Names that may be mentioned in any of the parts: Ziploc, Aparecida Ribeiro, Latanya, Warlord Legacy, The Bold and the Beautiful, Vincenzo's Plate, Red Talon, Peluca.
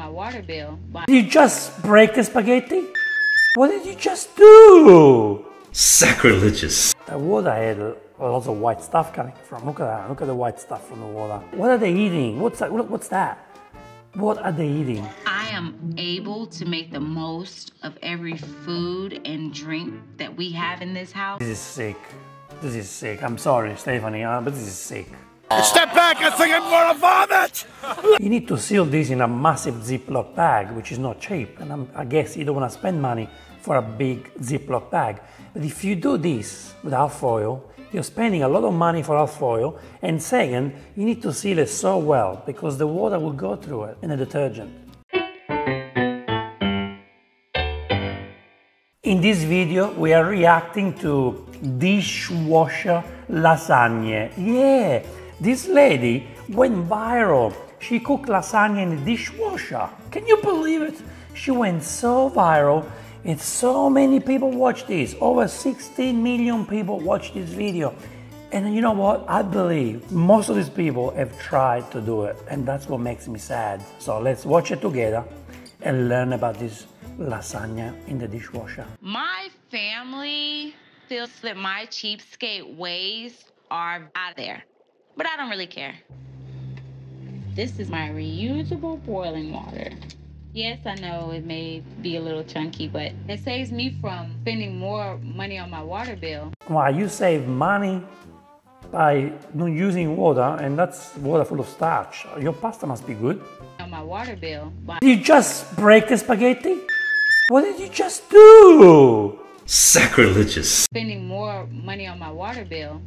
my water bill. Did you just break the spaghetti? What did you just do? Sacrilegious. The water had a lot of white stuff coming from. Look at that. Look at the white stuff from the water. What are they eating? What's that? What's that? What are they eating? I am able to make the most of every food and drink that we have in this house. This is sick. This is sick. I'm sorry, Stephanie, but this is sick. Step back, I think I'm gonna vomit! You need to seal this in a massive Ziploc bag, which is not cheap. And I guess you don't want to spend money for a big Ziploc bag. But if you do this with alfoil, you're spending a lot of money for alfoil, and second, you need to seal it so well because the water will go through it in a detergent. In this video, we are reacting to dishwasher lasagne. Yeah, this lady went viral. She cooked lasagna in the dishwasher. Can you believe it? She went so viral. And so many people watch this. Over 16 million people watch this video. And you know what? I believe most of these people have tried to do it. And that's what makes me sad. So let's watch it together and learn about this lasagna in the dishwasher. My family feels that my cheapskate ways are out there. But I don't really care. This is my reusable boiling water. Yes, I know it may be a little chunky, but it saves me from spending more money on my water bill. Wow, you save money by not using water, and that's water full of starch. Your pasta must be good. On my water bill. Did you just break the spaghetti? What did you just do? Sacrilegious. Spending more money on my water bill.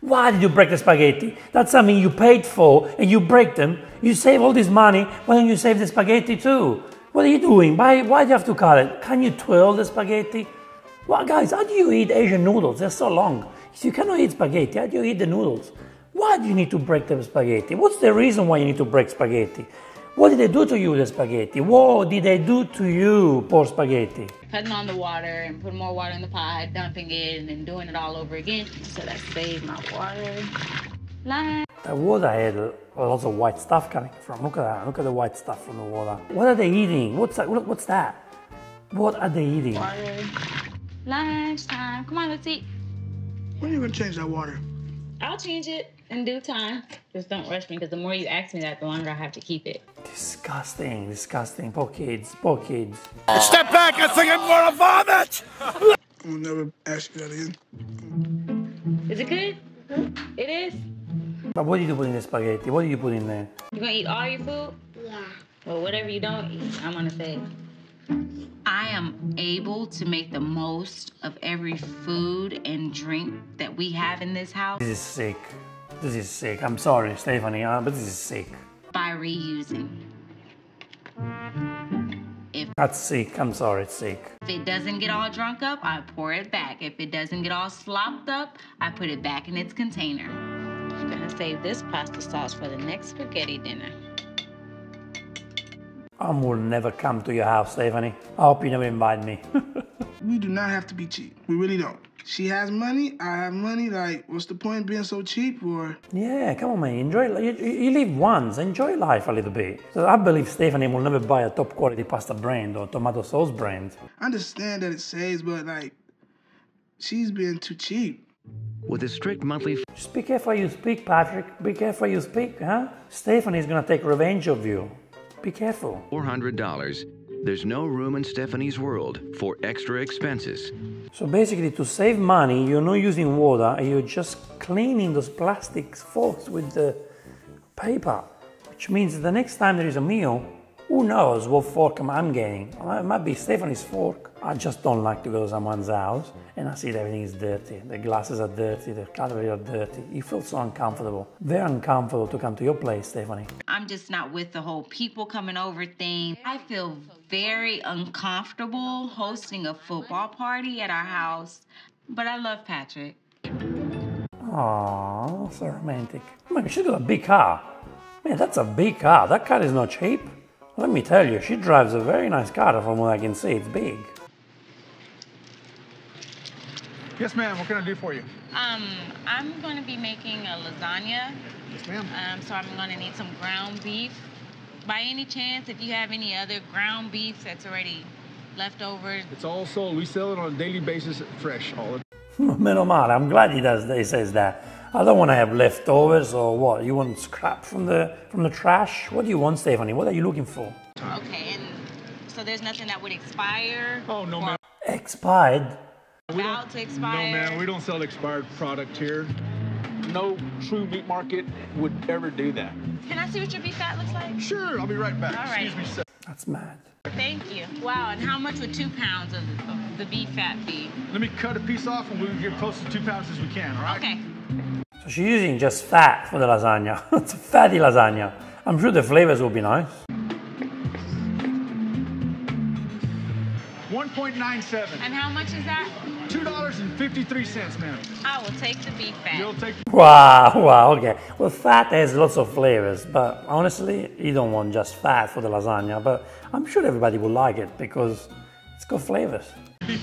Why did you break the spaghetti? That's something you paid for and you break them. You save all this money, why don't you save the spaghetti too? What are you doing? Why do you have to cut it? Can you twirl the spaghetti? Well, guys, how do you eat Asian noodles? They're so long. If you cannot eat spaghetti, how do you eat the noodles? Why do you need to break the spaghetti? What's the reason why you need to break spaghetti? What did they do to you, the spaghetti? What did they do to you, poor spaghetti? Putting on the water and putting more water in the pot, dumping it, and then doing it all over again. So that saved my water. The water had a lot of white stuff coming from. Look at that. Look at the white stuff from the water. What are they eating? What's that? What are they eating? Water. Lunchtime. Come on, let's eat. When are you going to change that water? I'll change it in due time. Just don't rush me, because the more you ask me that, the longer I have to keep it. Disgusting, disgusting. Poor kids, poor kids. Step back, I think I'm gonna vomit! I'll never ask you that again. Is it good? It is? But what do you put in the spaghetti? What do you put in there? You gonna eat all your food? Yeah. Well, whatever you don't eat, I'm gonna save. I am able to make the most of every food and drink that we have in this house. This is sick. This is sick. I'm sorry, Stephanie, but this is sick. By reusing. That's sick. I'm sorry, it's sick. If it doesn't get all drunk up, I pour it back. If it doesn't get all slopped up, I put it back in its container. I'm gonna save this pasta sauce for the next spaghetti dinner. I will never come to your house, Stephanie. I hope you never invite me. We do not have to be cheap. We really don't. She has money, I have money. Like, what's the point of being so cheap or? Yeah, come on, man. Enjoy life. You live once. Enjoy life a little bit. So I believe Stephanie will never buy a top quality pasta brand or tomato sauce brand. I understand that it saves, but like, she's being too cheap. With a strict monthly... Just be careful you speak, Patrick. Be careful you speak, huh? Stephanie's gonna take revenge of you. Be careful. $400. There's no room in Stephanie's world for extra expenses. So basically, to save money, you're not using water, and you're just cleaning those plastic forks with the paper. Which means the next time there is a meal, who knows what fork I'm getting. It might be Stephanie's fork. I just don't like to go to someone's house, and I see that everything is dirty. The glasses are dirty, the cutlery are dirty. You feel so uncomfortable. Very uncomfortable to come to your place, Stephanie. I'm just not with the whole people coming over thing. I feel very uncomfortable hosting a football party at our house, but I love Patrick. Aww, so romantic. I mean, she got a big car. Man, that's a big car. That car is not cheap. Let me tell you, she drives a very nice car from what I can see. It's big. Yes, ma'am. What can I do for you? I'm going to be making a lasagna. Yes, ma'am. So I'm going to need some ground beef. By any chance, if you have any other ground beef that's already left over. It's all sold. We sell it on a daily basis fresh. Meno male, I'm glad he says that. I don't want to have leftovers or what? You want scrap from the trash? What do you want, Stephanie? What are you looking for? Okay, and so there's nothing that would expire? Oh, no, ma'am. Expired? About to expire? No, ma'am, we don't sell expired product here. No true meat market would ever do that. Can I see what your beef fat looks like? Sure, I'll be right back. All right. Excuse me, sir. That's mad. Thank you. Wow, and how much would 2 pounds of the beef fat be? Let me cut a piece off and we'll get close to 2 pounds as we can, all right? Okay. So she's using just fat for the lasagna. It's a fatty lasagna. I'm sure the flavors will be nice. 1.97. And how much is that? $2.53, ma'am. I will take the beef fat. You'll take the wow, okay. Well, fat has lots of flavors, but honestly, you don't want just fat for the lasagna, but I'm sure everybody will like it because it's got flavors.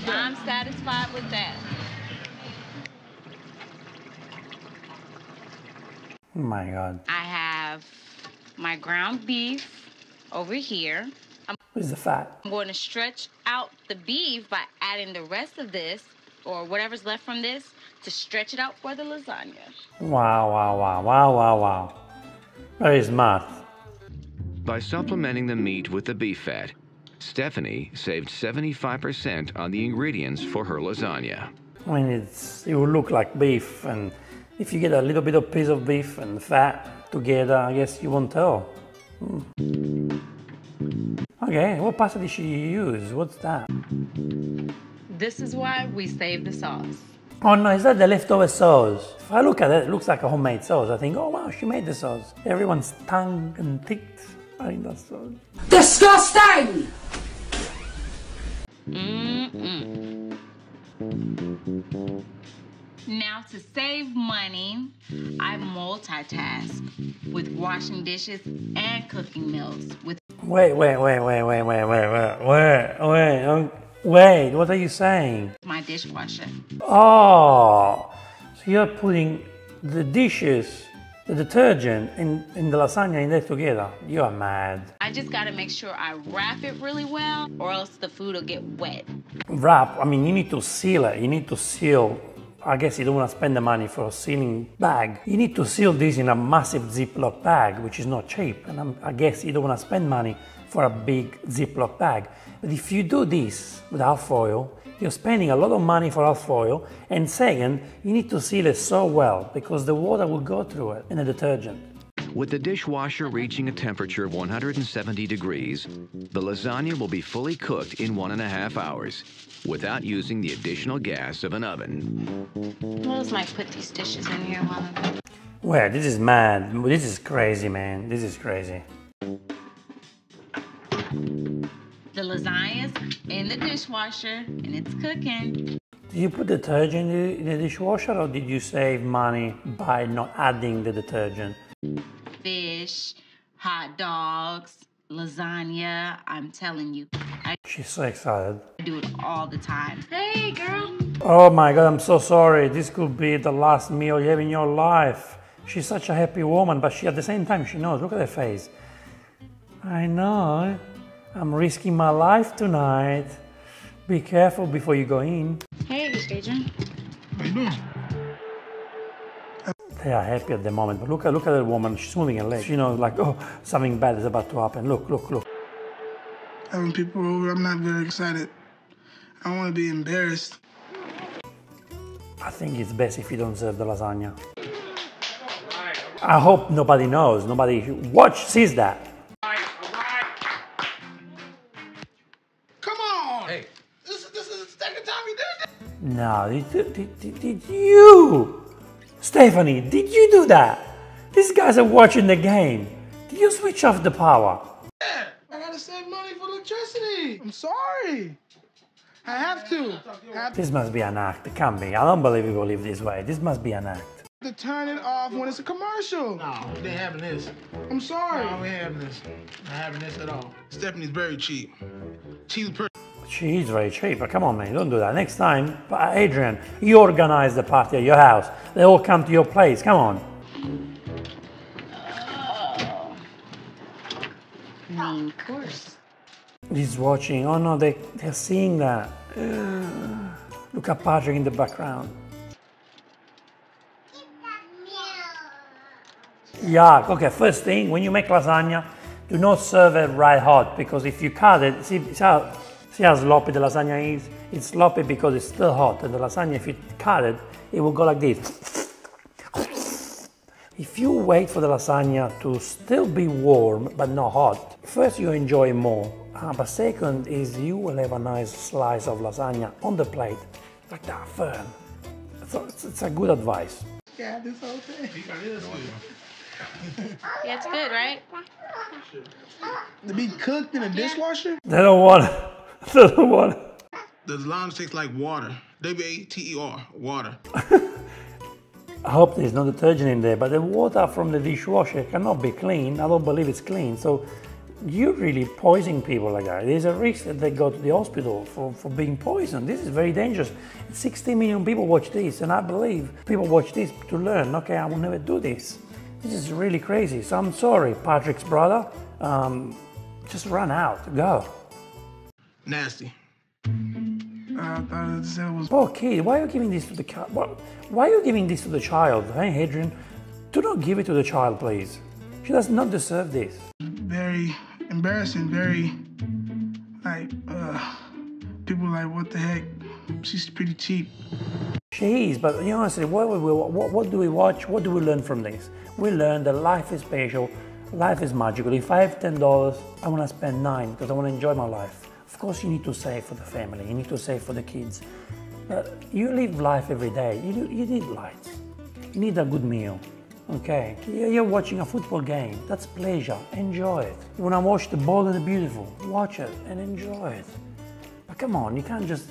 I'm satisfied with that. Oh my God. I have my ground beef over here. Where's the fat? I'm going to stretch out the beef by adding the rest of this or whatever's left from this to stretch it out for the lasagna. Wow, wow, wow, wow, wow, wow. Very smart. By supplementing the meat with the beef fat, Stephanie saved 75% on the ingredients for her lasagna. I mean, it will look like beef, and if you get a little bit of piece of beef and fat together, I guess you won't tell. Okay, what pasta did she use? What's that? This is why we save the sauce. Oh no, is that the leftover sauce? If I look at it, it looks like a homemade sauce. I think, oh wow, she made the sauce. Everyone's tongue and teeth are in that sauce. Disgusting! Now to save money, I multitask with washing dishes and cooking meals with... Wait, what are you saying? My dishwasher. Oh, so you're putting the dishes, the detergent, and the lasagna in there together. You are mad. I just gotta make sure I wrap it really well or else the food will get wet. Wrap, I mean, you need to seal it. You need to seal. I guess you don't want to spend the money for a sealing bag. You need to seal this in a massive Ziploc bag, which is not cheap. And I guess you don't want to spend money for a big Ziploc bag. But if you do this with alfoil, you're spending a lot of money for alfoil. And second, you need to seal it so well because the water will go through it and the detergent. With the dishwasher reaching a temperature of 170 degrees, the lasagna will be fully cooked in 1.5 hours without using the additional gas of an oven. What else might put these dishes in here while I'm... Well, this is mad. This is crazy, man. This is crazy. The lasagna's in the dishwasher and it's cooking. Did you put detergent in the dishwasher or did you save money by not adding the detergent? Fish, hot dogs, lasagna, I'm telling you. She's so excited. I do it all the time. Hey, girl. Oh my God, I'm so sorry. This could be the last meal you have in your life. She's such a happy woman, but she at the same time, she knows. Look at her face. I know. I'm risking my life tonight. Be careful before you go in. Hey, Adrian. How you doing? They are happy at the moment, but look at that woman. She's moving her legs. She knows, like, oh, something bad is about to happen. Look, look, look. Having people over, I'm not very excited. I don't want to be embarrassed. I think it's best if you don't serve the lasagna. I hope nobody knows. Nobody sees that. Come on! Hey, this is the second time you did that. No, did you? Stephanie, did you do that? These guys are watching the game. Did you switch off the power? Yeah, I gotta save money for electricity. I'm sorry. I have to. This must be an act. It can't be. I don't believe we will live this way. This must be an act. To turn it off when it's a commercial. No, they're having this. I'm sorry. No, we're having this. Not having this at all. Stephanie's very cheap. She is very cheap, but come on, man, don't do that. Next time, Adrian, you organize the party at your house. They all come to your place, come on. main course. He's watching. Oh no, they're seeing that. Look at Patrick in the background. Yuck. Okay, first thing, when you make lasagna, do not serve it right hot, because if you cut it, see how sloppy the lasagna is? It's sloppy because it's still hot, and the lasagna, if you cut it, it will go like this. If you wait for the lasagna to still be warm but not hot, first you enjoy more, but second is you will have a nice slice of lasagna on the plate, like that, firm. So it's a good advice. Yeah, this whole thing. Yeah, it's good, right? To be cooked in a dishwasher? They don't want it. They don't want it. The lasagna tastes like water. W-A-T-E-R, water. I hope there's no detergent in there, but the water from the dishwasher cannot be clean. I don't believe it's clean. So you're really poisoning people like that. There's a risk that they go to the hospital for being poisoned. This is very dangerous. 60 million people watch this, and I believe people watch this to learn, okay, I will never do this. This is really crazy. So I'm sorry, Patrick's brother. Just run out, go. Nasty. I thought it was... Poor kid, why are you giving this to the child? Why are you giving this to the child? Hey, Adrian, do not give it to the child, please. She does not deserve this. Very embarrassing, very, like, people like, what the heck? She's pretty cheap. She is, but you know, honestly, what do we watch? What do we learn from this? We learn that life is special, life is magical. If I have $10, I want to spend $9 because I want to enjoy my life. Of course, you need to save for the family, you need to save for the kids. But you live life every day, you need lights, you need a good meal, okay? You're watching a football game, that's pleasure, enjoy it. You wanna watch The Bold and the Beautiful, watch it and enjoy it. But come on, you can't just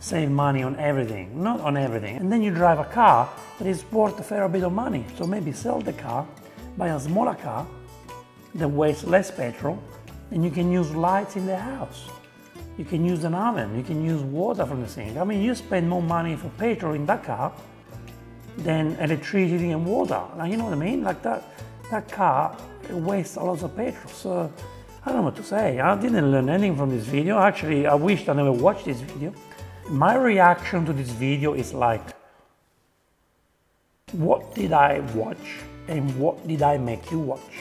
save money on everything, not on everything. And then you drive a car that is worth a fair bit of money, so maybe sell the car, buy a smaller car that wastes less petrol, and you can use lights in the house. You can use an oven, you can use water from the sink. I mean, you spend more money for petrol in that car than electricity and water. Now, you know what I mean? Like that car wastes a lot of petrol. So I don't know what to say. I didn't learn anything from this video. Actually, I wished I never watched this video. My reaction to this video is like, what did I watch and what did I make you watch?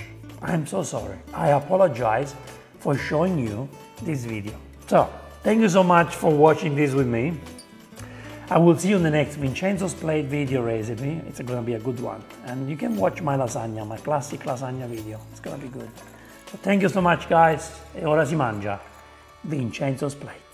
I'm so sorry. I apologize for showing you this video. So, thank you so much for watching this with me. I will see you in the next Vincenzo's Plate video recipe. It's going to be a good one. And you can watch my lasagna, my classic lasagna video. It's going to be good. So, thank you so much, guys. E ora si mangia Vincenzo's Plate.